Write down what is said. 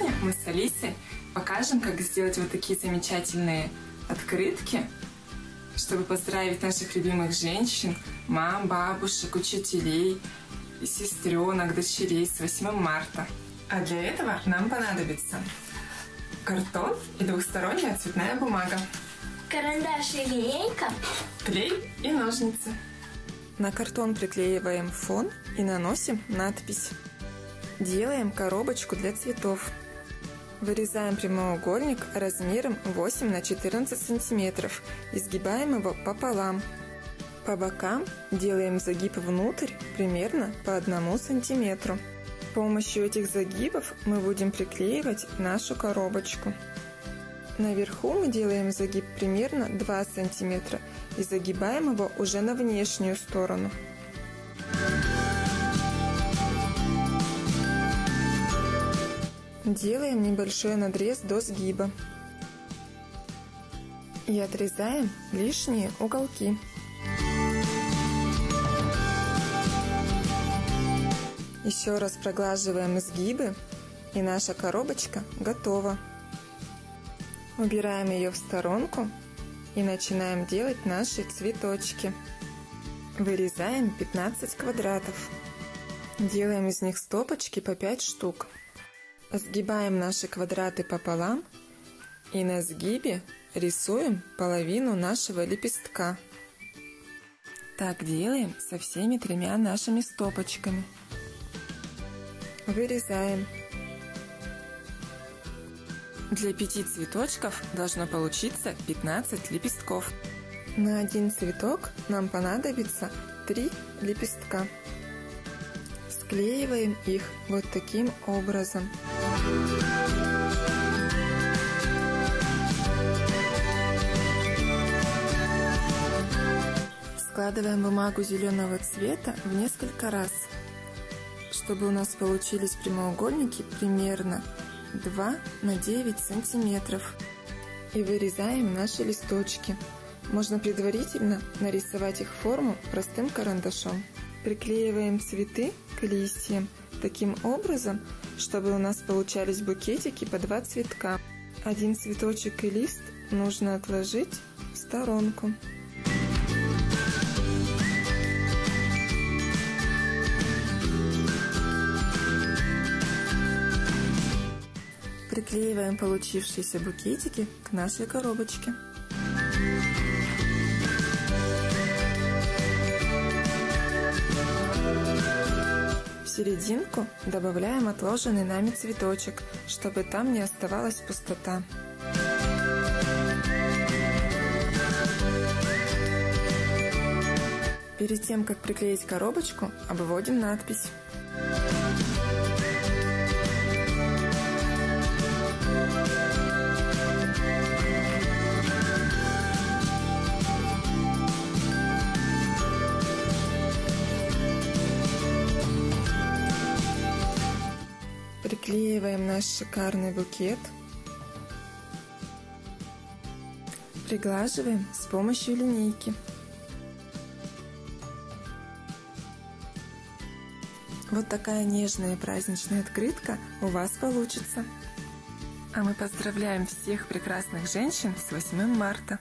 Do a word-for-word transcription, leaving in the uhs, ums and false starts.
уроку мы с Алисой покажем, как сделать вот такие замечательные открытки, чтобы поздравить наших любимых женщин, мам, бабушек, учителей, сестренок, дочерей с восьмым марта. А для этого нам понадобится картон и двухсторонняя цветная бумага, карандаш и линейка, клей и ножницы. На картон приклеиваем фон и наносим надпись. Делаем коробочку для цветов. Вырезаем прямоугольник размером восемь на четырнадцать сантиметров и сгибаем его пополам. По бокам делаем загиб внутрь примерно по одному сантиметру. С помощью этих загибов мы будем приклеивать нашу коробочку. Наверху мы делаем загиб примерно два сантиметра и загибаем его уже на внешнюю сторону. Делаем небольшой надрез до сгиба и отрезаем лишние уголки. Еще раз проглаживаем изгибы, и наша коробочка готова. Убираем ее в сторонку и начинаем делать наши цветочки. Вырезаем пятнадцать квадратов. Делаем из них стопочки по пять штук. Сгибаем наши квадраты пополам и на сгибе рисуем половину нашего лепестка. Так делаем со всеми тремя нашими стопочками. Вырезаем. Для пяти цветочков должно получиться пятнадцать лепестков. На один цветок нам понадобится три лепестка. Склеиваем их вот таким образом. Складываем бумагу зеленого цвета в несколько раз, чтобы у нас получились прямоугольники примерно два на девять сантиметров. И вырезаем наши листочки. Можно предварительно нарисовать их форму простым карандашом. Приклеиваем цветы к листьям таким образом, чтобы у нас получались букетики по два цветка. Один цветочек и лист нужно отложить в сторонку. Приклеиваем получившиеся букетики к нашей коробочке. В серединку добавляем отложенный нами цветочек, чтобы там не оставалась пустота. Перед тем, как приклеить коробочку, обводим надпись. Приклеиваем наш шикарный букет. Приглаживаем с помощью линейки. Вот такая нежная праздничная открытка у вас получится. А мы поздравляем всех прекрасных женщин с восьмым марта.